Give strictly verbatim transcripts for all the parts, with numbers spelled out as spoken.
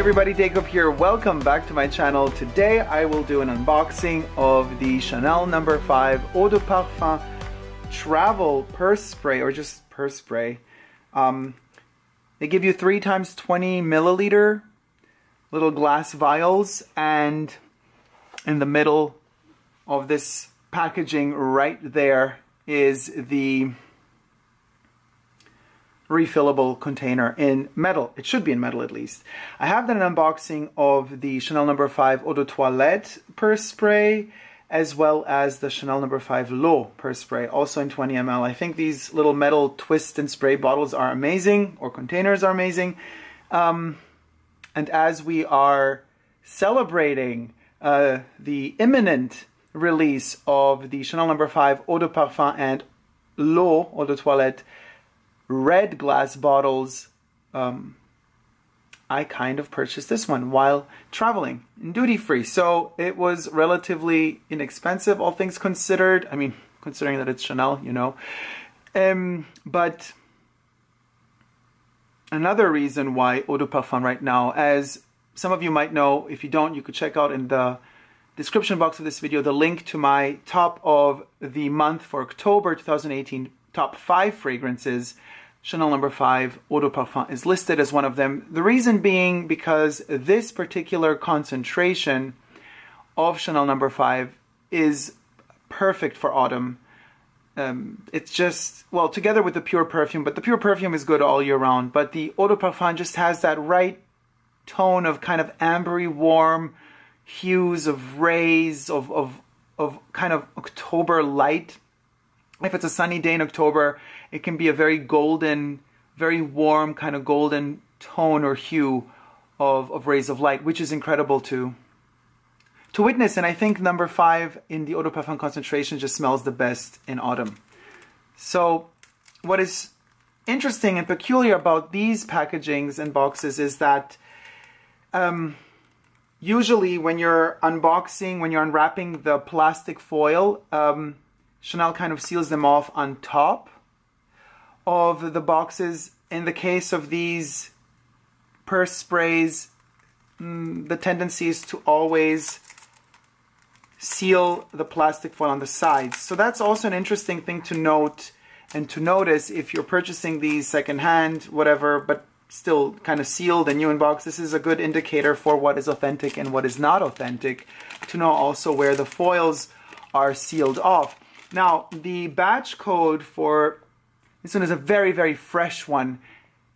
everybody, Jacob here. Welcome back to my channel. Today I will do an unboxing of the Chanel number five Eau de Parfum Travel Purse Spray, or just Purse Spray. Um, they give you three times twenty milliliter little glass vials, and in the middle of this packaging right there is the refillable container in metal. It should be in metal at least. I have done an unboxing of the Chanel number five Eau de Toilette Purse Spray, as well as the Chanel number five L'Eau Purse Spray, also in twenty milliliters. I think these little metal twist and spray bottles are amazing, or containers are amazing. Um, and as we are celebrating uh, the imminent release of the Chanel number five Eau de Parfum and L'Eau Eau de Toilette red glass bottles, um, I kind of purchased this one while traveling in duty free. So it was relatively inexpensive, all things considered. I mean, considering that it's Chanel, you know. Um, but another reason why Eau de Parfum right now, as some of you might know, if you don't, you could check out in the description box of this video the link to my top of the month for October two thousand eighteen top five fragrances. Chanel number five Eau de Parfum is listed as one of them. The reason being because this particular concentration of Chanel number five is perfect for autumn. Um, it's just, well, together with the pure perfume, but the pure perfume is good all year round, but the Eau de Parfum just has that right tone of kind of ambery warm hues, of rays, of, of, of kind of October light. If it's a sunny day in October, it can be a very golden, very warm kind of golden tone or hue of, of rays of light, which is incredible to, to witness. And I think number five in the Eau de Parfum concentration just smells the best in autumn. So what is interesting and peculiar about these packagings and boxes is that um, usually when you're unboxing, when you're unwrapping the plastic foil, um, Chanel kind of seals them off on top of the boxes. In the case of these purse sprays, the tendency is to always seal the plastic foil on the sides. So that's also an interesting thing to note and to notice if you're purchasing these secondhand, whatever, but still kind of sealed and new in box. This is a good indicator for what is authentic and what is not authentic, to know also where the foils are sealed off. Now, the batch code for this one is a very, very fresh one.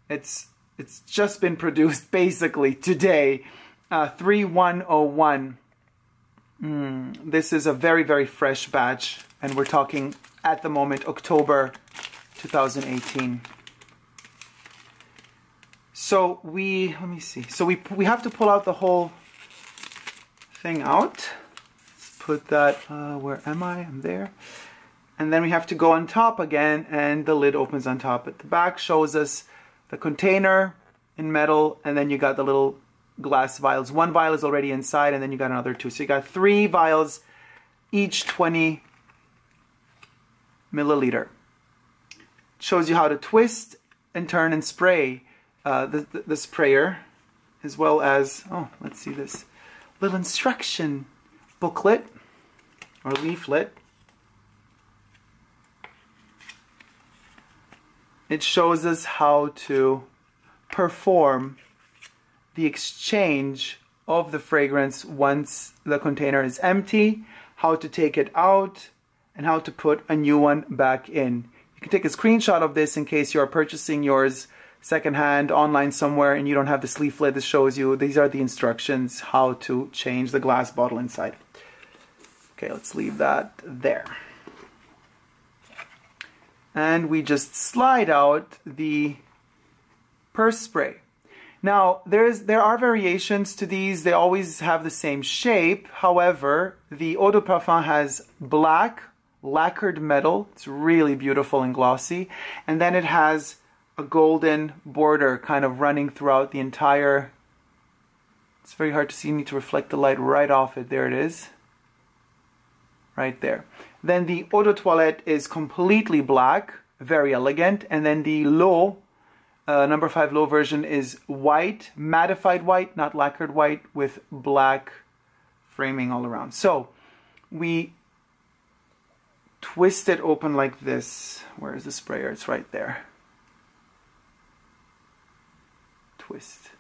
It's it's just been produced basically today, uh, three one zero one. Mm, this is a very, very fresh batch, and we're talking at the moment October two thousand eighteen. So we let me see. So we we have to pull out the whole thing out. Put that, uh, where am I? I'm there. And then we have to go on top again, and the lid opens on top. At the back shows us the container in metal, and then you got the little glass vials. One vial is already inside, and then you got another two. So you got three vials, each twenty milliliter. It shows you how to twist and turn and spray uh, the, the, the sprayer, as well as, oh, let's see this little instruction booklet or leaflet. It shows us how to perform the exchange of the fragrance once the container is empty, how to take it out, and how to put a new one back in. You can take a screenshot of this in case you are purchasing yours secondhand online somewhere and you don't have this leaflet. This shows you, these are the instructions how to change the glass bottle inside. Okay, let's leave that there. And we just slide out the purse spray. Now, there's there are variations to these. They always have the same shape. However, the Eau de Parfum has black lacquered metal. It's really beautiful and glossy. And then it has a golden border kind of running throughout the entire. It's very hard to see. You need to reflect the light right off it. There it is. Right there. Then the Eau de Toilette is completely black, very elegant, and then the L'Eau Uh, number five low version is white, mattified white, not lacquered white, with black framing all around. So we twist it open like this. Where is the sprayer? It's right there. Twist.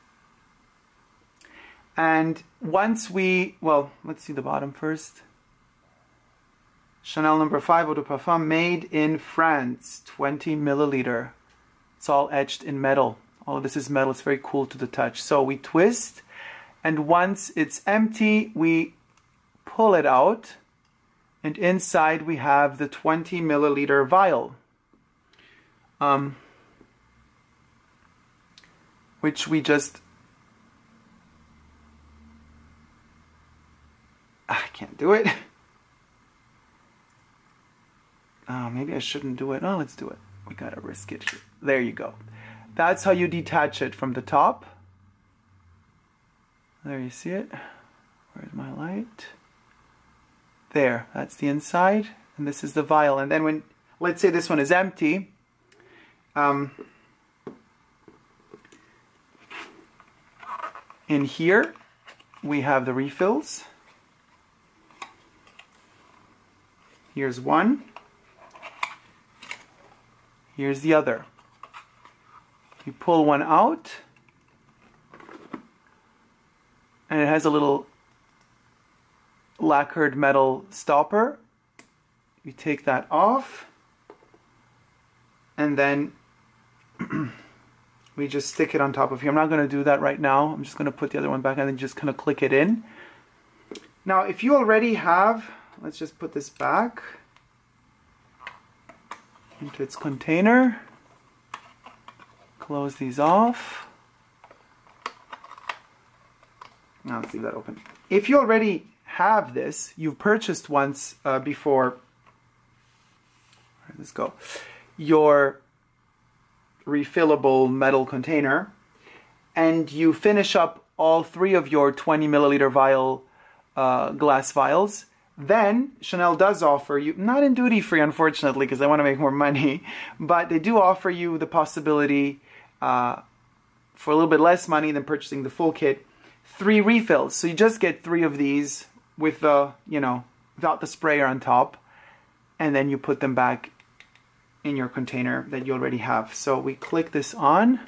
And once we, well, let's see the bottom first. Chanel number five eau de parfum, made in France, twenty milliliter. It's all etched in metal. All of this is metal. It's very cool to the touch. So we twist, and once it's empty, we pull it out, and inside we have the twenty milliliter vial, um, which we just, I can't do it. Oh, maybe I shouldn't do it. Oh, let's do it. We gotta risk it here. There you go. That's how you detach it from the top. There you see it. Where's my light? There, that's the inside, and this is the vial. And then when, let's say this one is empty, um, in here we have the refills. Here's one. Here's the other. You pull one out, and it has a little lacquered metal stopper. You take that off, and then we just stick it on top of here. I'm not going to do that right now. I'm just going to put the other one back and then just kind of click it in. Now, if you already have, let's just put this back into its container, close these off. Now let's leave that open. If you already have this, you've purchased once uh, before, let's go, your refillable metal container, and you finish up all three of your twenty milliliter vial, uh, glass vials, then Chanel does offer you, not in duty-free unfortunately because they want to make more money, but they do offer you the possibility uh, for a little bit less money than purchasing the full kit, three refills. So you just get three of these with the, you know, without the sprayer on top, and then you put them back in your container that you already have. So we click this on.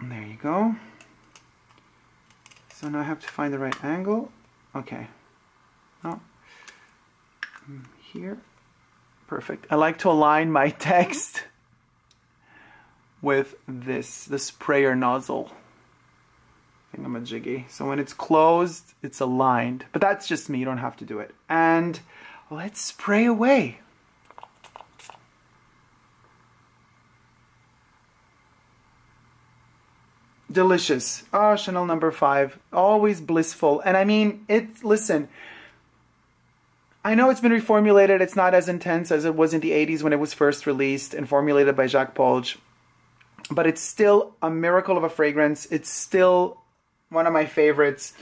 And there you go. So now I have to find the right angle. Okay. Oh. Here. Perfect. I like to align my text with this, the sprayer nozzle. I think I'm a jiggy. So when it's closed, it's aligned. But that's just me. You don't have to do it. And let's spray away. Delicious. Ah, oh, Chanel number five. Always blissful. And I mean, it, listen, I know it's been reformulated. It's not as intense as it was in the eighties when it was first released and formulated by Jacques Polge. But it's still a miracle of a fragrance. It's still one of my favorites.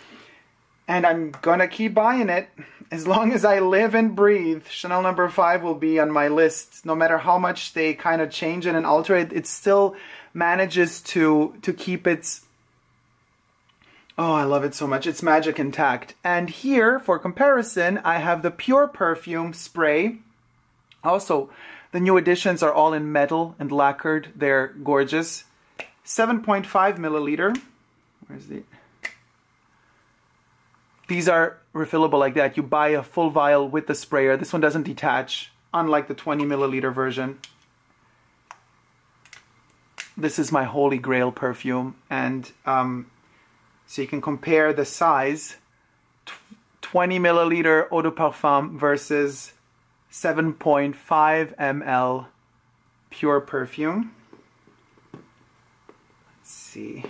And I'm going to keep buying it. As long as I live and breathe, Chanel number five will be on my list. No matter how much they kind of change it and alter it, it's still manages to to keep its, oh, I love it so much, its magic intact. And here, for comparison, I have the Pure Perfume Spray. Also, the new editions are all in metal and lacquered. They're gorgeous. seven point five milliliter. Where's the... These are refillable like that. You buy a full vial with the sprayer. This one doesn't detach, unlike the twenty milliliter version. This is my holy grail perfume, and um, so you can compare the size, twenty milliliter eau de parfum versus seven point five milliliter Pure Perfume. Let's see,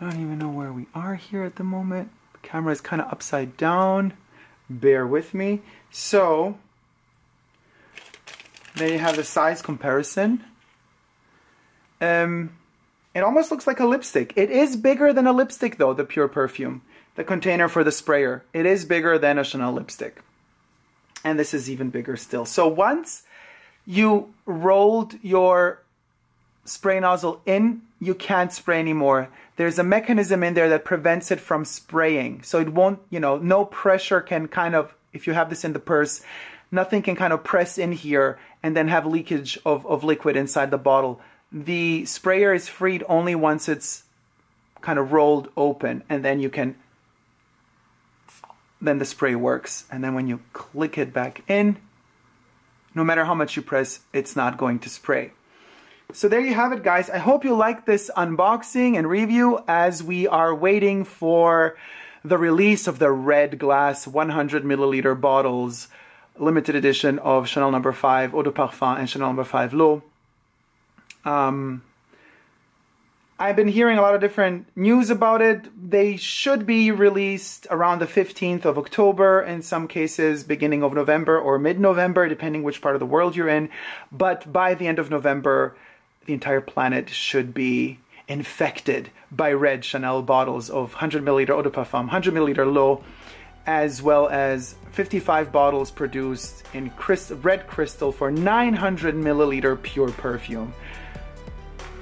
I don't even know where we are here at the moment. The camera is kind of upside down, bear with me. So there you have the size comparison. Um, it almost looks like a lipstick. It is bigger than a lipstick though, the Pure Perfume. The container for the sprayer. It is bigger than a Chanel lipstick. And this is even bigger still. So once you rolled your spray nozzle in, you can't spray anymore. There's a mechanism in there that prevents it from spraying. So it won't, you know, no pressure can kind of, if you have this in the purse, nothing can kind of press in here and then have leakage of, of liquid inside the bottle. The sprayer is freed only once it's kind of rolled open, and then you can, then the spray works. And then when you click it back in, no matter how much you press, it's not going to spray. So there you have it, guys. I hope you like this unboxing and review as we are waiting for the release of the red glass one hundred milliliter bottles, limited edition of Chanel number five Eau de Parfum and Chanel number five L'Eau. Um, I've been hearing a lot of different news about it. They should be released around the fifteenth of October, in some cases beginning of November or mid-November, depending which part of the world you're in. But by the end of November, the entire planet should be infected by red Chanel bottles of one hundred milliliter Eau de Parfum, one hundred milliliter L'Eau, as well as fifty-five bottles produced in crystal, red crystal for nine hundred milliliter pure perfume.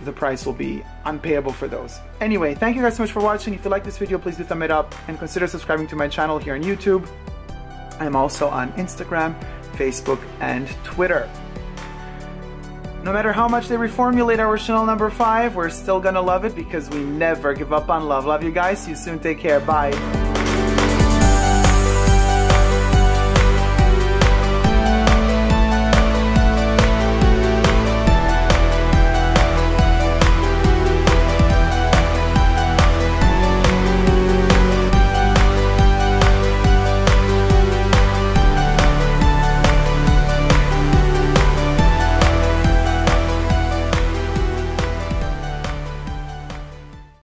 The price will be unpayable for those. Anyway, thank you guys so much for watching. If you like this video, please do thumb it up and consider subscribing to my channel here on YouTube. I'm also on Instagram, Facebook, and Twitter. No matter how much they reformulate our Chanel number five, we're still gonna love it because we never give up on love. Love you guys. See you soon. Take care. Bye.